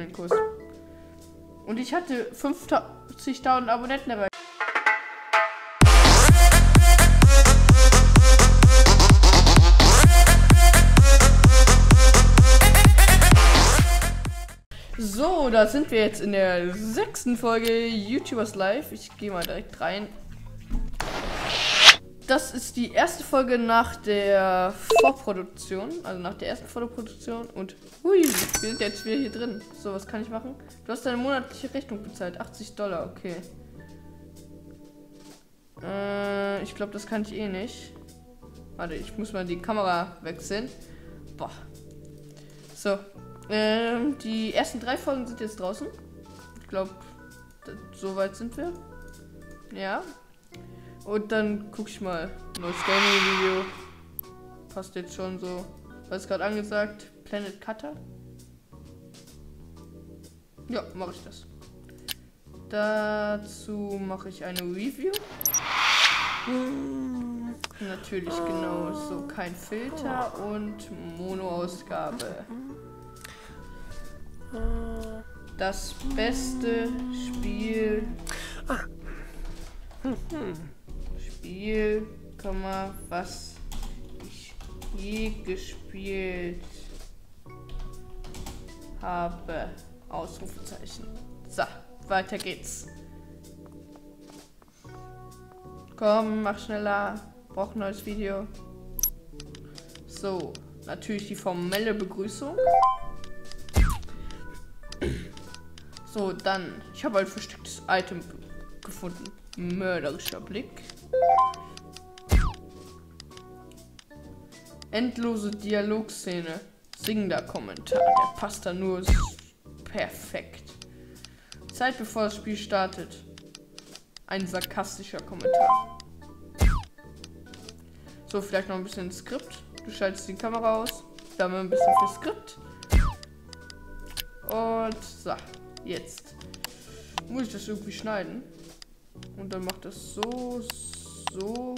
einen Kuss. Und ich hatte 50.000 Abonnenten dabei. So, da sind wir jetzt in der 6. Folge YouTubers Live. Ich gehe mal direkt rein. Das ist die erste Folge nach der Vorproduktion, also nach der ersten Vorproduktion. Und hui, wir sind jetzt wieder hier drin. So, was kann ich machen? Du hast deine monatliche Rechnung bezahlt, $80, okay. Ich glaube, das kann ich eh nicht. Warte, ich muss mal die Kamera wechseln. Boah. So, die ersten 3 Folgen sind jetzt draußen. Ich glaube, so weit sind wir. Ja. Und dann guck ich mal. Neues Gaming-Video. Passt jetzt schon so. Was ist gerade angesagt? Planet Cutter. Ja, mache ich das. Dazu mache ich eine Review. Natürlich, genau so. Kein Filter und Mono-Ausgabe. Das beste Spiel. Spiel, was ich je gespielt habe. Ausrufezeichen. So, weiter geht's. Komm, mach schneller. Brauch ein neues Video. So, natürlich die formelle Begrüßung. So, dann. Ich habe ein verstecktes Item gefunden. Mörderischer Blick. Endlose Dialogszene. Singender Kommentar. Der passt da nur perfekt. Zeit bevor das Spiel startet. Ein sarkastischer Kommentar. So, vielleicht noch ein bisschen Skript. Du schaltest die Kamera aus. Da haben wir ein bisschen für Skript. Und so, jetzt. Muss ich das irgendwie schneiden? Und dann macht das so.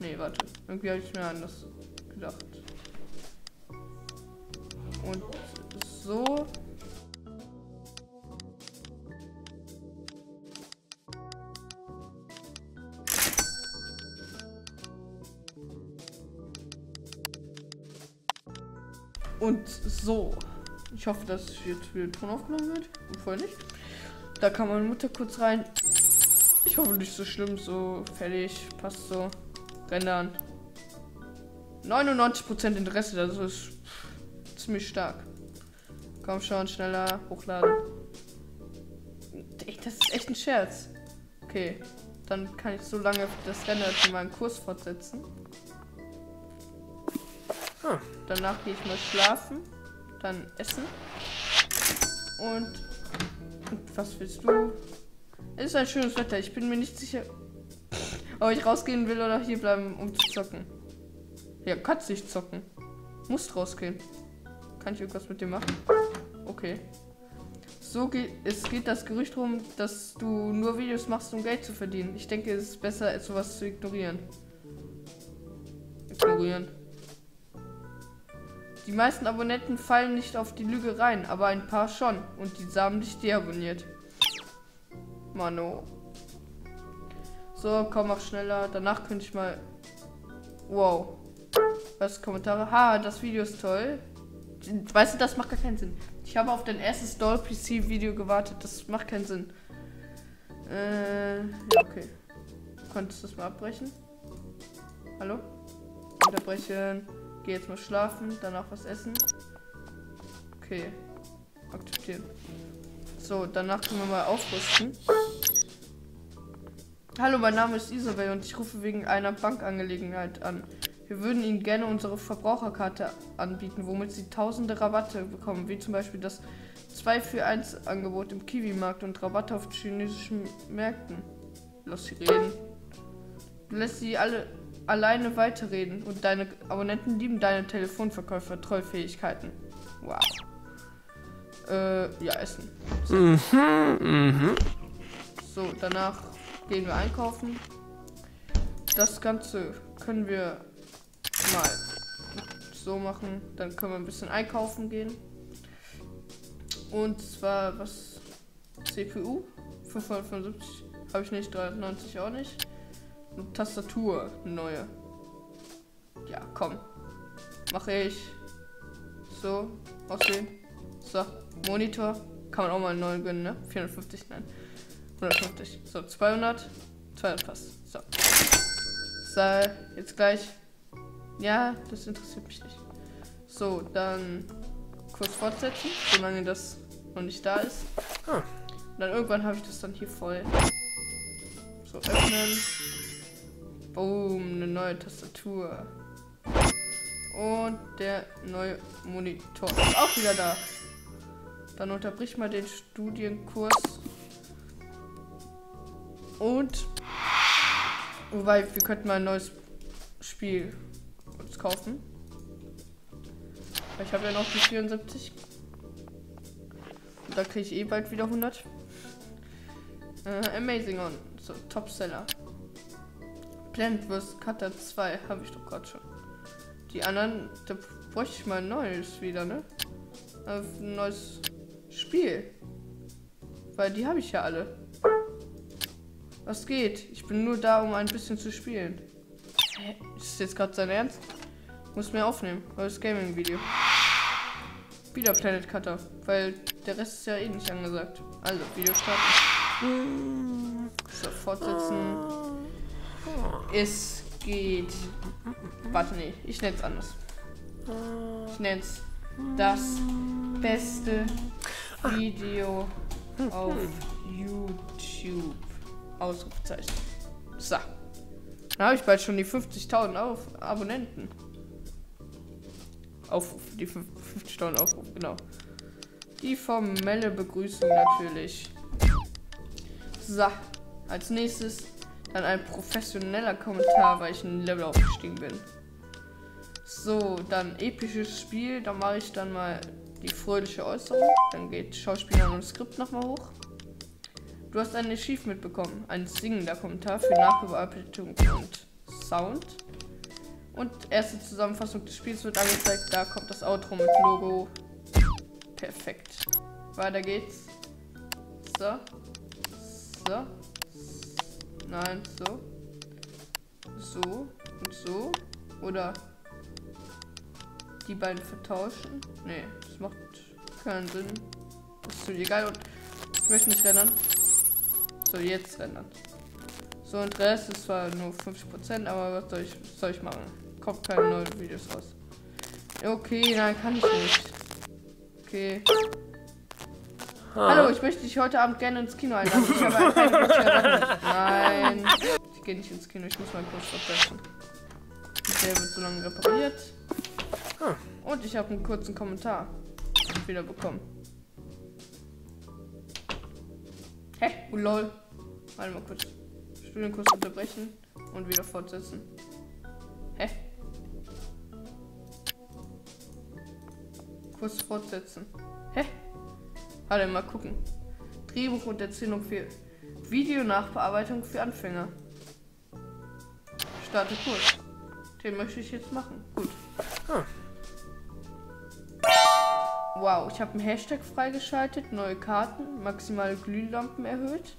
Ne, warte. Irgendwie habe ich mir anders gedacht. Und so. Und so. Ich hoffe, dass jetzt wieder Ton aufgenommen wird. Und vorher nicht. Da kann meine Mutter kurz rein. Ich hoffe nicht so schlimm, so fertig, passt so. Rendern. 99% Interesse, das ist ziemlich stark. Komm schon, schneller, hochladen. Das ist echt ein Scherz. Okay, dann kann ich so lange das Rendern für meinen Kurs fortsetzen. Danach gehe ich mal schlafen, dann essen. Und was willst du? Es ist ein schönes Wetter. Ich bin mir nicht sicher, ob ich rausgehen will oder hier bleiben, um zu zocken. Ja, kannst nicht zocken. Musst rausgehen. Kann ich irgendwas mit dir machen? Okay. So geht es, geht das Gerücht rum, dass du nur Videos machst, um Geld zu verdienen. Ich denke, es ist besser, sowas zu ignorieren. Die meisten Abonnenten fallen nicht auf die Lüge rein, aber ein paar schon. Und die haben dich deabonniert. Mano. So, komm, mach schneller. Danach könnte ich mal... Wow. Was, Kommentare? Ha, das Video ist toll. Weißt du, das macht gar keinen Sinn. Ich habe auf dein erstes Doll-PC-Video gewartet. Das macht keinen Sinn. Ja, okay. Konntest du das mal abbrechen? Hallo? Unterbrechen. Geh jetzt mal schlafen. Danach was essen. Okay. Akzeptieren. So, danach können wir mal aufrüsten. Hallo, mein Name ist Isabel und ich rufe wegen einer Bankangelegenheit an. Wir würden Ihnen gerne unsere Verbraucherkarte anbieten, womit Sie tausende Rabatte bekommen, wie zum Beispiel das 2-für-1-Angebot im Kiwi-Markt und Rabatte auf chinesischen Märkten. Lass sie reden. Du lässt sie alle alleine weiterreden und deine Abonnenten lieben deine Telefonverkäufer-Trollfähigkeiten. Wow. Ja, essen. So. So, danach gehen wir einkaufen. Das Ganze können wir mal so machen. Dann können wir ein bisschen einkaufen gehen. Und zwar was CPU 575 habe ich nicht, 390 auch nicht. Und Tastatur, eine neue. Ja, komm. Mache ich. So, aussehen. So, Monitor. Kann man auch mal einen neuen gönnen, ne? 450, nein. 150. So, 200. 200 passt. So. So, jetzt gleich. Ja, das interessiert mich nicht. So, dann kurz fortsetzen, solange das noch nicht da ist. Ah. Und dann irgendwann habe ich das dann hier voll. So, öffnen. Boom, eine neue Tastatur. Und der neue Monitor ist auch wieder da. Dann unterbrich mal den Studienkurs. Und wobei, wir könnten mal ein neues Spiel uns kaufen. Ich habe ja noch die 74. Und da kriege ich eh bald wieder 100. Amazing On. So, Topseller. Plant vs. Cutter 2 habe ich doch gerade schon. Die anderen, da bräuchte ich mal ein neues wieder, ne? Ein neues Spiel. Weil die habe ich ja alle. Was geht? Ich bin nur da, um ein bisschen zu spielen. Hä? Ist das jetzt gerade sein Ernst? Muss mir aufnehmen, neues Gaming-Video. Wieder Planet Cutter, weil der Rest ist ja eh nicht angesagt. Also, Video starten. So, fortsetzen. Es geht. Warte, nee, ich nenn's anders. Ich nenn's das beste Video auf YouTube. Ausrufezeichen. So. Dann habe ich bald schon die 50.000 Abonnenten. Aufrufe, die 50.000 Aufrufe, genau. Die formelle Begrüßung natürlich. So, als nächstes dann ein professioneller Kommentar, weil ich ein Level aufgestiegen bin. So, dann episches Spiel, da mache ich dann mal die fröhliche Äußerung. Dann geht Schauspieler und Skript nochmal hoch. Du hast ein Achievement mitbekommen, ein singender Kommentar für Nachbearbeitung und Sound. Und erste Zusammenfassung des Spiels wird angezeigt, da kommt das Outro mit Logo. Perfekt. Weiter geht's. So. So. Nein, so. So und so. Oder die beiden vertauschen. Nee, das macht keinen Sinn. Das ist ziemlich egal und ich möchte nicht rendern. So, jetzt rendern. So, und der Rest ist zwar nur 50%, aber was soll ich machen? Kommt keine neuen Videos raus. Okay, nein, kann ich nicht. Okay. Hallo, ich möchte dich heute Abend gerne ins Kino einladen. Ich habe nein. Ich gehe nicht ins Kino, ich muss mal kurz verbessern. Der wird so lange repariert. Und ich habe einen kurzen Kommentar wieder bekommen. Hä? Hey, oh lol. Warte mal kurz. Studienkurs unterbrechen und wieder fortsetzen. Hä? Kurs fortsetzen. Hä? Warte, mal gucken. Drehbuch und Erzählung für Video-Nachbearbeitung für Anfänger. Starte Kurs. Den möchte ich jetzt machen. Gut. Hm. Wow, ich habe einen Hashtag freigeschaltet, neue Karten, maximale Glühlampen erhöht,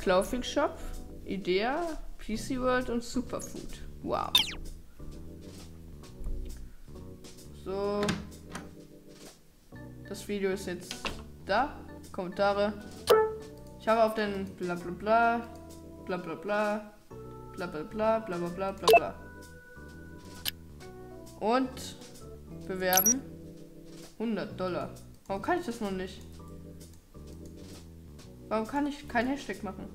Clothing Shop, Idea, PC World und Superfood. Wow. So. Das Video ist jetzt da. Kommentare. Ich habe auf den blablabla, blablabla, blablabla, blablabla, blablabla. Und bewerben. $100. Warum kann ich das noch nicht? Warum kann ich kein Hashtag machen?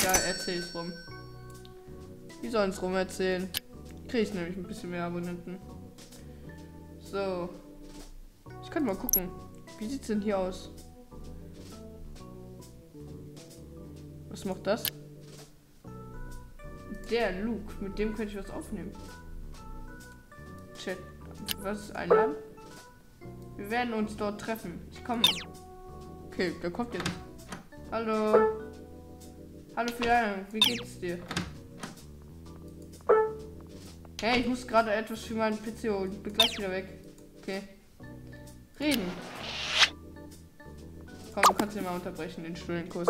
Egal, erzähl's rum. Die sollen es rum erzählen. Kriege ich nämlich ein bisschen mehr Abonnenten. So. Ich kann mal gucken. Wie sieht's denn hier aus? Was macht das? Der Luke. Mit dem könnte ich was aufnehmen. Chat. Was ist einladen? Wir werden uns dort treffen. Ich komme. Okay, der kommt jetzt. Hallo. Hallo Fiona, wie geht's dir? Hey, ich muss gerade etwas für meinen PC holen. Ich bin gleich wieder weg. Okay. Reden. Komm, du kannst ihn mal unterbrechen, den Stullenkuss.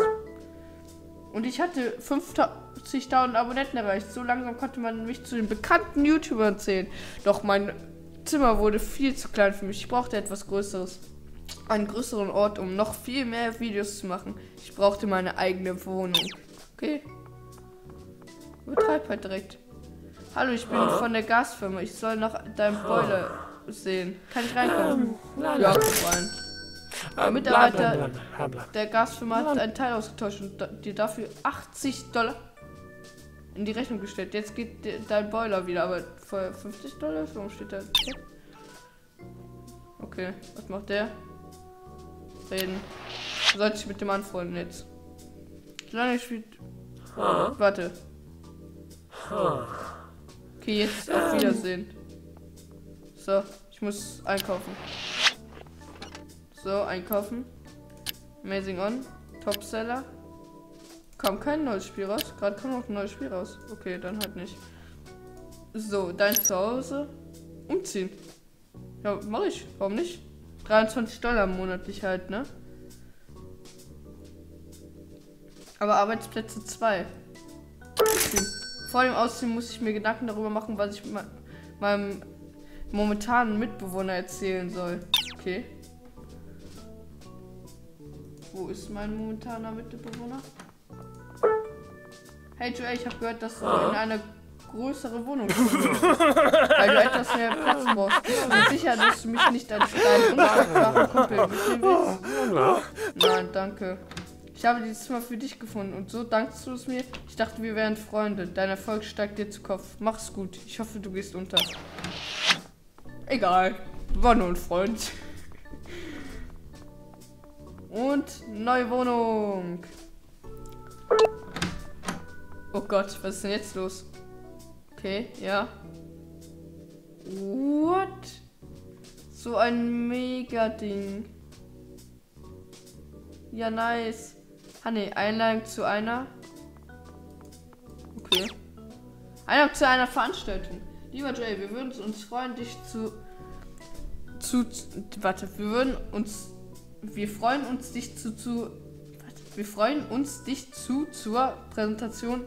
Und ich hatte 50.000 Abonnenten erreicht. So langsam konnte man mich zu den bekannten YouTubern zählen. Doch mein Zimmer wurde viel zu klein für mich. Ich brauchte etwas Größeres. Einen größeren Ort, um noch viel mehr Videos zu machen. Ich brauchte meine eigene Wohnung. Okay. Übertreib halt direkt. Hallo, ich bin von der Gasfirma. Ich soll nach deinem Boiler sehen. Kann ich reinkommen? Ja, komm rein. Der Mitarbeiter der Gasfirma hat einen Teil ausgetauscht und dir dafür $80 in die Rechnung gestellt. Jetzt geht dein Boiler wieder, aber vorher $50? Warum steht da? Okay, was macht der? Reden. Du solltest dich mit dem anfreunden jetzt. Solange ich spielt. Warte. Okay, jetzt auf Wiedersehen. So, ich muss einkaufen. So, einkaufen. Amazing On. Topseller. Kam kein neues Spiel raus. Gerade kam auch ein neues Spiel raus. Okay, dann halt nicht. So, dein Zuhause. Umziehen. Ja, mach ich. Warum nicht? $23 monatlich halt, ne? Aber Arbeitsplätze 2. Umziehen. Vor dem Ausziehen muss ich mir Gedanken darüber machen, was ich meinem momentanen Mitbewohner erzählen soll. Okay. Wo ist mein momentaner Mitbewohner? Hey Joel, ich habe gehört, dass du in einer größeren Wohnung bist. Weil du etwas mehr Platz brauchst. Ich bin sicher, dass du mich nicht als deinen undankbaren Kumpel mitnehmen willst. Nein, danke. Ich habe dieses Zimmer für dich gefunden und so dankst du es mir. Ich dachte, wir wären Freunde. Dein Erfolg steigt dir zu Kopf. Mach's gut. Ich hoffe, du gehst unter. Egal. War nur ein Freund. Und neue Wohnung. Oh Gott, was ist denn jetzt los? Okay, ja. What? So ein Mega-Ding. Ja, nice. Honey, Einladung zu einer. Okay. Einladung zu einer Veranstaltung. Lieber Jay, wir würden uns freuen, dich Wir freuen uns, dich zur Präsentation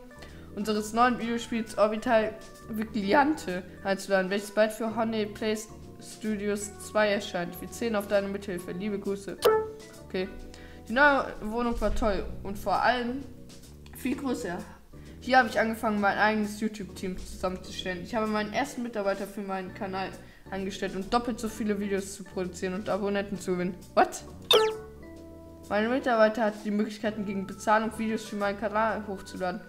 unseres neuen Videospiels Orbital Vigilante einzuladen, welches bald für Honey Play Studios 2 erscheint. Wir zählen auf deine Mithilfe. Liebe Grüße. Okay. Die neue Wohnung war toll und vor allem viel größer. Hier habe ich angefangen, mein eigenes YouTube-Team zusammenzustellen. Ich habe meinen ersten Mitarbeiter für meinen Kanal angestellt und doppelt so viele Videos zu produzieren und Abonnenten zu gewinnen. What? Meine Mitarbeiter hatten die Möglichkeiten, gegen Bezahlung Videos für meinen Kanal hochzuladen.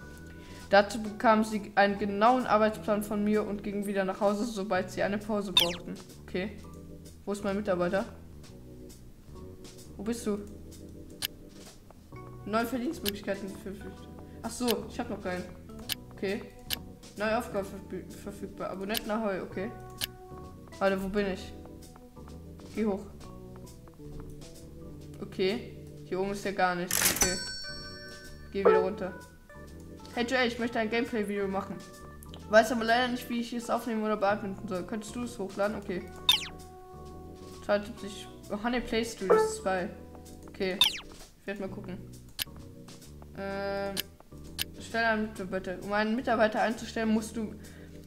Dazu bekamen sie einen genauen Arbeitsplan von mir und gingen wieder nach Hause, sobald sie eine Pause brauchten. Okay. Wo ist mein Mitarbeiter? Wo bist du? Neue Verdienstmöglichkeiten verfügbar. Ach so, ich habe noch keinen. Okay. Neue Aufgabe verfügbar. Abonnenten Ahoi, okay. Warte, wo bin ich? Geh hoch. Okay. Hier oben ist ja gar nichts. Okay. Geh wieder runter. Hey Joel, ich möchte ein Gameplay-Video machen. Weiß aber leider nicht, wie ich es aufnehmen oder bearbeiten soll. Könntest du es hochladen? Okay. Schaltet sich Honey Play Studios 2. Okay. Ich werde mal gucken. Stelle einen Mitarbeiter. Um einen Mitarbeiter einzustellen, musst du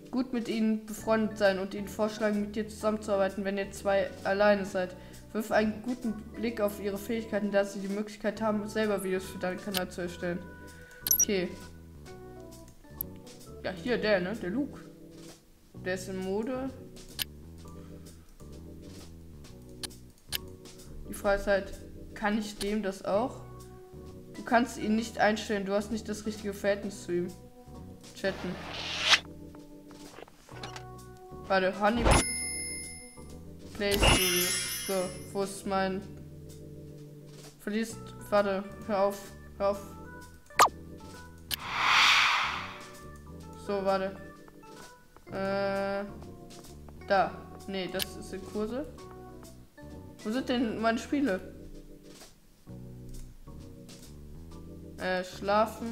gut mit ihnen befreundet sein und ihnen vorschlagen, mit dir zusammenzuarbeiten, wenn ihr zwei alleine seid. Wirf einen guten Blick auf ihre Fähigkeiten, da sie die Möglichkeit haben, selber Videos für deinen Kanal zu erstellen. Okay. Ja, hier der, ne? Der Luke. Der ist in Mode. Die Frage ist halt, kann ich dem das auch? Du kannst ihn nicht einstellen, du hast nicht das richtige Verhältnis zu ihm. Chatten. Warte, Honey Play Studios. So, wo ist mein... Verliest... Warte, hör auf, hör auf. So, warte. Da. Nee, das ist in Kurse. Wo sind denn meine Spiele? Schlafen.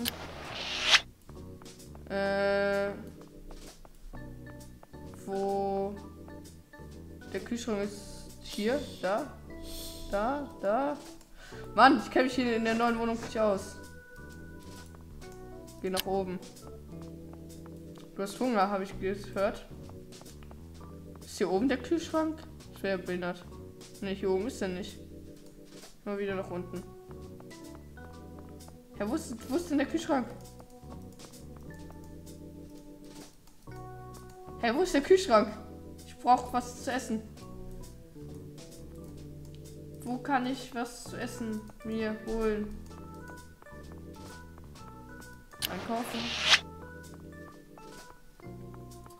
Wo... Der Kühlschrank ist... Hier, da, da, da. Mann, ich kenne mich hier in der neuen Wohnung nicht aus. Geh nach oben. Du hast Hunger, habe ich gehört. Ist hier oben der Kühlschrank? Das wäre behindert. Ne, hier oben ist er nicht. Mal wieder nach unten. Ja, wo ist denn der Kühlschrank? Hey, wo ist der Kühlschrank? Ich brauche was zu essen. Wo kann ich was zu essen mir holen? Einkaufen.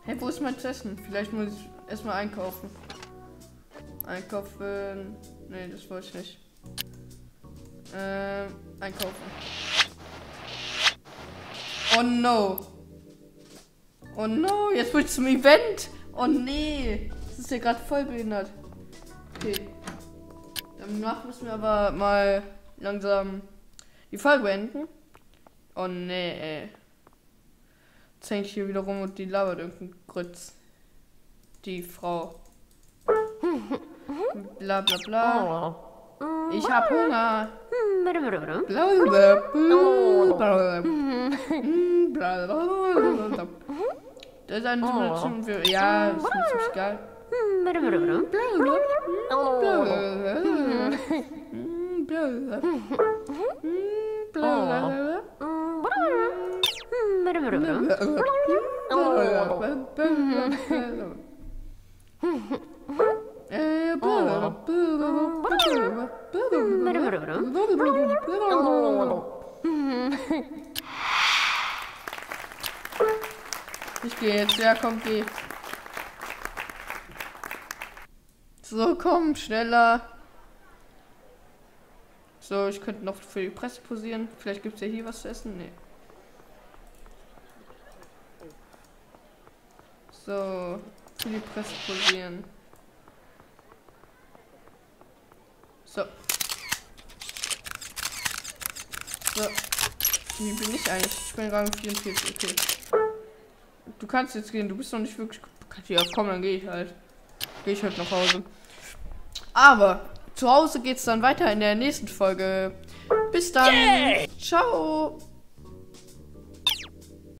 Hey, wo ist mein zu essen? Vielleicht muss ich erstmal einkaufen. Einkaufen. Nee, das wollte ich nicht. Einkaufen. Oh no. Oh no, jetzt will ich zum Event. Oh nee, das ist ja gerade voll behindert. Okay. Danach müssen wir aber mal langsam die Folge beenden. Oh nee, ey. Jetzt hänge ich hier wieder rum und die labert irgendeinen Grütz. Die Frau. Bla bla bla. Ich hab Hunger. Das ist eine Simulation für. Ja, das ist mir ziemlich geil. Ich gehe jetzt, ja komm, geh. So, komm, schneller. So, ich könnte noch für die Presse posieren. Vielleicht gibt es ja hier was zu essen. Nee. So, für die Presse posieren. So. So. Wie bin ich eigentlich? Ich bin Rang 44, okay. Du kannst jetzt gehen, du bist noch nicht wirklich. Ja, komm, dann gehe ich halt. Gehe ich heute nach Hause. Aber zu Hause geht's dann weiter in der nächsten Folge. Bis dann. Yeah. Ciao.